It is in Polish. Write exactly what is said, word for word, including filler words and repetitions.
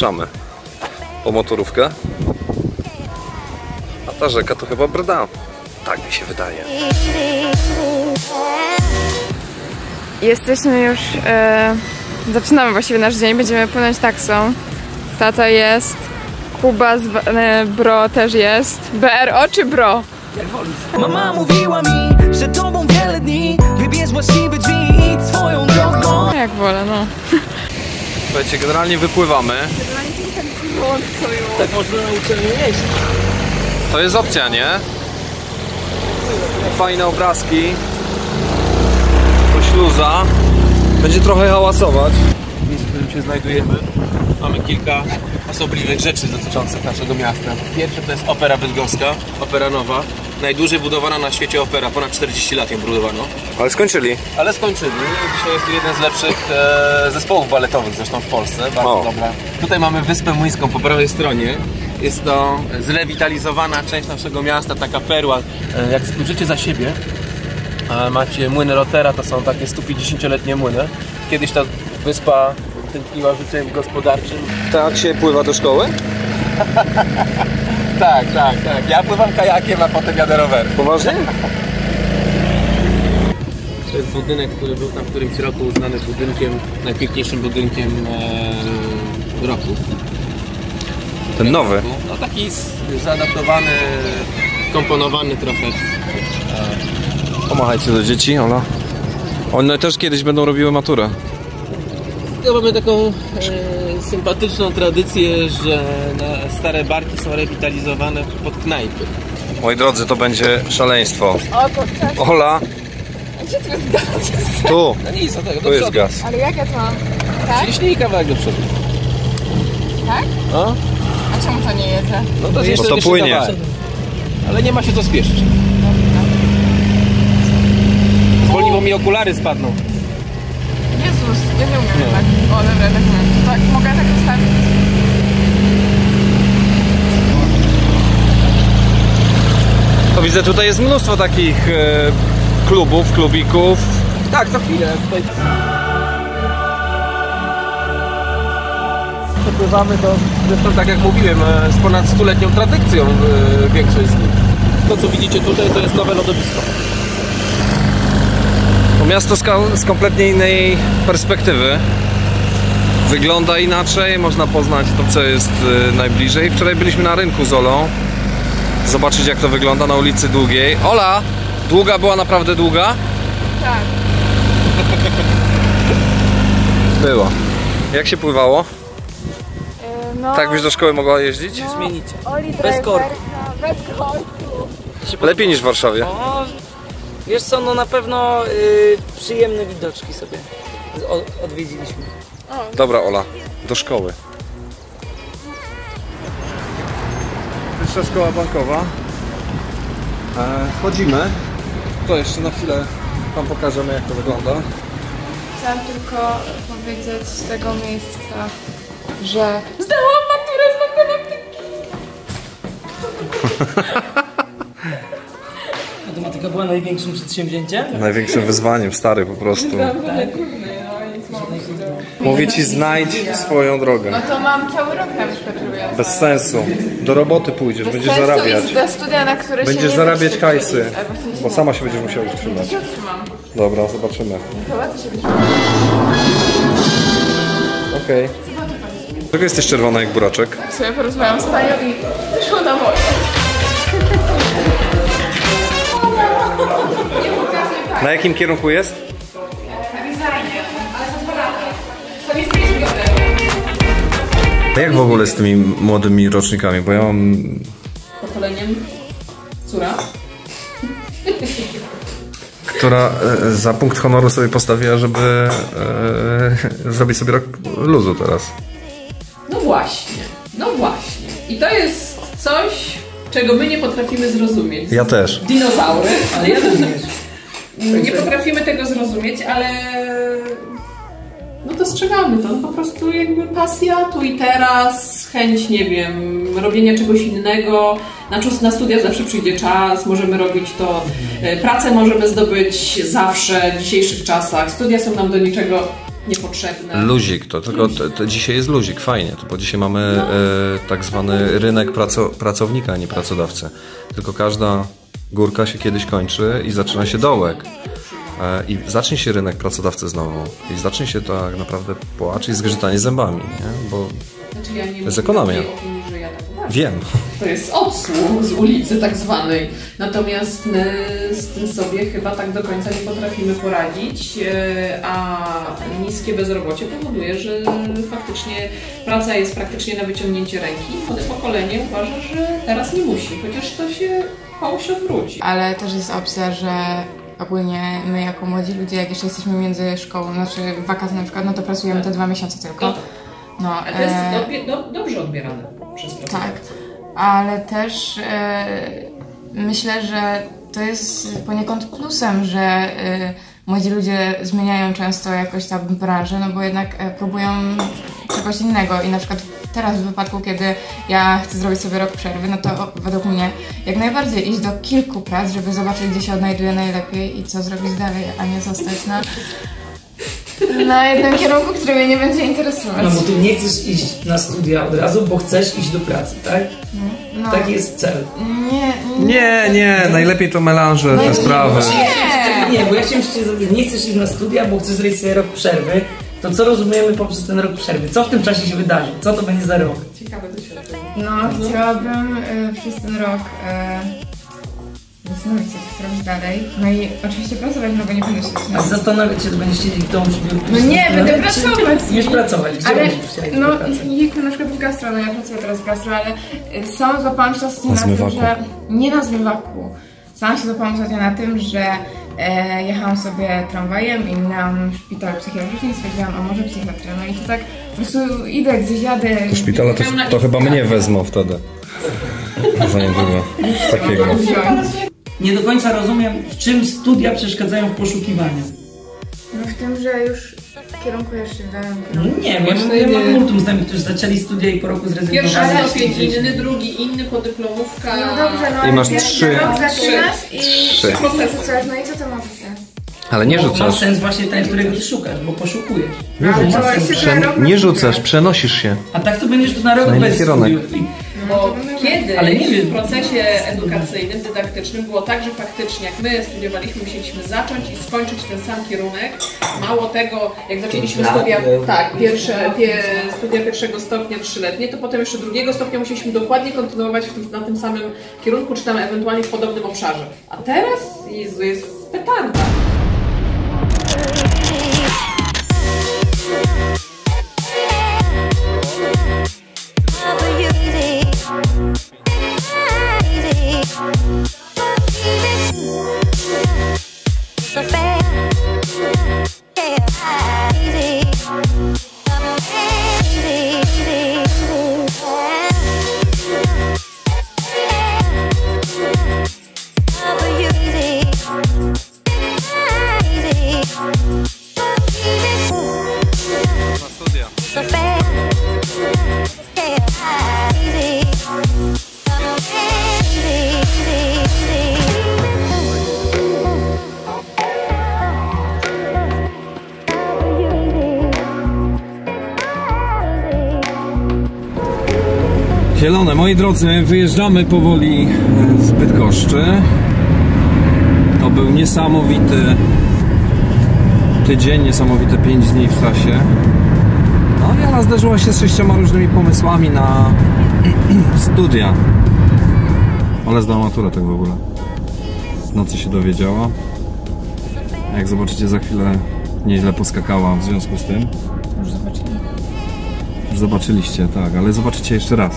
ruszamy po motorówkę. A ta rzeka to chyba Brda. Tak mi się wydaje. Jesteśmy już... Yy, zaczynamy właściwie nasz dzień. Będziemy płynąć taksą. Tata jest. Kuba z yy, B R O też jest. B R O czy B R O? Mama mówiła mi, że tobą wiele dni. Wybierz właściwe drzwi i idź swoją drogą. Jak wolę, no. Słuchajcie, generalnie wypływamy. Generalnie ten kurwon stoją. Tak można na uczelnię jeść. To jest opcja, nie? Fajne obrazki. To śluza. Będzie trochę hałasować. Miejsce, w którym się znajdujemy. Mamy kilka osobliwych rzeczy dotyczących naszego miasta. Pierwsze to jest Opera Bydgoska, Opera Nowa. Najdłużej budowana na świecie opera, ponad czterdzieści lat ją budowano. Ale skończyli. Ale skończyli. Dzisiaj jest to jeden z lepszych e, zespołów baletowych zresztą w Polsce. Bardzo o. dobra. Tutaj mamy Wyspę Młyńską po prawej stronie. Jest to zrewitalizowana część naszego miasta, taka perła. E, jak spojrzycie za siebie, e, macie młyny Lotera, to są takie stu pięćdziesięcioletnie młyny. Kiedyś ta wyspa tętniła życiem gospodarczym. Tak się pływa do szkoły? Tak, tak, tak. Ja pływam kajakiem, a potem jadę rowerem. Poważnie? To jest budynek, który był tam w którymś roku uznany budynkiem, najpiękniejszym budynkiem e, roku. Ten nowy? Roku. No taki zaadaptowany, komponowany trochę. E. Pomachajcie do dzieci, ona. One też kiedyś będą robiły maturę. No, mamy taką e, sympatyczną tradycję, że na, stare barki są rewitalizowane pod knajpy. Moi drodzy, to będzie szaleństwo. O, to chcesz. Ola! A gdzie tu jest gaz? Tu! No nic, do tego, tu jest gaz. Ale jak ja to mam? Tak? Ciśnij kawałek do przodu. Tak? No. A czemu to nie jedzę? No to, jeszcze, bo to jeszcze płynie. Kawałek. Ale nie ma się co spieszyć. Zwolni, bo mi okulary spadną. Jezus, ja nie umiem no. tak. O, dobra, tak nie. To tak, mogę tak zostawić? To widzę, tutaj jest mnóstwo takich e, klubów, klubików. Tak, za chwilę. Tutaj... Przepływamy do, zresztą tak jak mówiłem, z ponad stuletnią tradycją e, większość z nich. To, co widzicie tutaj, to jest nowe lodowisko. Miasto z kompletnie innej perspektywy. Wygląda inaczej, można poznać to, co jest najbliżej. Wczoraj byliśmy na rynku z Olą. Zobaczyć, jak to wygląda na ulicy Długiej. Ola! Długa była naprawdę długa? Tak. Była. Jak się pływało? Yy, no... Tak byś do szkoły mogła jeździć? No, zmienicie. Oli bez korku. Bez korku. Lepiej niż w Warszawie. O. Wiesz co, no na pewno y, przyjemne widoczki sobie o, odwiedziliśmy. Dobra Ola, do szkoły. Wyższa Szkoła Bankowa. E, wchodzimy. To jeszcze na chwilę wam pokażemy, jak to wygląda. Chciałam tylko powiedzieć z tego miejsca, że zdałam maturę z matematyki! Matematyka była największym przedsięwzięciem? Największym wyzwaniem, stary po prostu. Mówię ci, znajdź swoją drogę. No to mam cały rok na wyszkoczuje. Bez sensu. Do roboty pójdziesz, Bez będziesz zarabiać. Do studia, na które będziesz się nie zarabiać hajsy, bo sama się będziesz musiała utrzymać. Dobra, zobaczymy. Okej. Okay. Dlaczego jesteś czerwona jak buraczek? Tak sobie porozmawiam z panią i wyszło na moje. Na jakim kierunku jest? Na designie, ale za dwa lata. Jak w ogóle z tymi młodymi rocznikami? Bo ja mam... Pokoleniem... Córa? Która za punkt honoru sobie postawiła, żeby e, zrobić sobie rok luzu teraz. No właśnie, no właśnie. I to jest coś, czego my nie potrafimy zrozumieć. Ja też. Dinozaury, ale ja też. Nie potrafimy tego zrozumieć, ale no dostrzegamy to, po prostu jakby pasja tu i teraz, chęć, nie wiem, robienia czegoś innego, na, na studia zawsze przyjdzie czas, możemy robić to, pracę możemy zdobyć zawsze w dzisiejszych czasach, studia są nam do niczego, niepotrzebne. Luzik, to tylko to, to dzisiaj jest luzik, fajnie, to bo dzisiaj mamy no. e, tak zwany rynek praco, pracownika, a nie pracodawcy. Tylko każda górka się kiedyś kończy i zaczyna się dołek. E, I zacznie się rynek pracodawcy znowu. I zacznie się tak naprawdę płacz i zgrzytanie zębami, nie? Bo znaczy, ja nie to jest ekonomia. Wiem. To jest odsłuch z ulicy tak zwanej. Natomiast my z tym sobie chyba tak do końca nie potrafimy poradzić, a niskie bezrobocie powoduje, że faktycznie praca jest praktycznie na wyciągnięcie ręki. Młode pokolenie uważa, że teraz nie musi, chociaż to się fałsz odwróci. Ale też jest opcja, że ogólnie my jako młodzi ludzie, jak jeszcze jesteśmy między szkołą, znaczy w wakacje na przykład, no to pracujemy te dwa miesiące tylko. No, ale to jest e... do, do, dobrze odbierane. Tak, ale też yy, myślę, że to jest poniekąd plusem, że yy, młodzi ludzie zmieniają często jakoś tam branżę, no bo jednak yy, próbują czegoś innego i na przykład teraz w wypadku, kiedy ja chcę zrobić sobie rok przerwy, no to według mnie jak najbardziej iść do kilku prac, żeby zobaczyć, gdzie się odnajduje najlepiej i co zrobić dalej, a nie zostać na... na jednym kierunku, który mnie nie będzie interesować. No bo ty nie chcesz iść na studia od razu, bo chcesz iść do pracy, tak? No. Taki jest cel. Nie, nie, nie, najlepiej to melanże, no te sprawy. Nie, nie, bo ja chciałem się zapytać, nie chcesz iść na studia, bo chcesz zrobić sobie rok przerwy, to co rozumiemy poprzez ten rok przerwy? Co w tym czasie się wydarzy? Co to będzie za rok? Ciekawe doświadczenie. No, no, chciałabym y, przez ten rok y, zastanawiać się, co robić dalej. No i oczywiście pracować, no bo nie będę się no. A zastanawiać się, to będziesz siedzieć w domu, czy no nie, będę pracować. Będziesz pracować. Ale, no, jak na przykład w gastro, no ja pracuję teraz w gastro, ale sama złapałam się ostatnio na tym, że... Nie na zmywaku. Sama się złapałam ostatnio na tym, że e, jechałam sobie tramwajem i miałam szpital psychiatryczny i stwierdziłam, a może psychiatra. No i to tak po prostu idę, gdzieś jadę... Do szpitala to, to chyba mnie wezmą wtedy. Za niedługo. Takiego. Nie do końca rozumiem, w czym studia przeszkadzają w poszukiwaniu. No w tym, że już kierunkujesz się do... No nie, bo ja mam multum znajomych, którzy zaczęli studia i po roku zrezygnowali. Pierwszy stopień inny, drugi inny, podyplomówka... No dobrze, no ale... I masz trzy. I trzy. No i co to ma sens? Ale nie rzucasz. Ma sens właśnie ten, którego ty szukasz, bo poszukujesz. Nie rzucasz, nie rzucasz, przenosisz się. A tak to będziesz na rok bez studiów. Bo kiedyś ale nie w procesie edukacyjnym, dydaktycznym było tak, że faktycznie jak my studiowaliśmy, musieliśmy zacząć i skończyć ten sam kierunek. Mało tego, jak zaczęliśmy studia, tak, pierwsze, pie, studia pierwszego stopnia trzyletnie, to potem jeszcze drugiego stopnia musieliśmy dokładnie kontynuować w tym, na tym samym kierunku, czy tam ewentualnie w podobnym obszarze. A teraz, Jezu, jest petarda. Zielone, moi drodzy, wyjeżdżamy powoli z Bydgoszczy. To był niesamowity tydzień, niesamowite pięć dni w trasie. No, jazda zderzyła się z sześcioma różnymi pomysłami na studia. Ale zdała maturę tak w ogóle. Z nocy się dowiedziała. Jak zobaczycie, za chwilę nieźle poskakała w związku z tym. Już zobaczyliście, tak, ale zobaczycie jeszcze raz.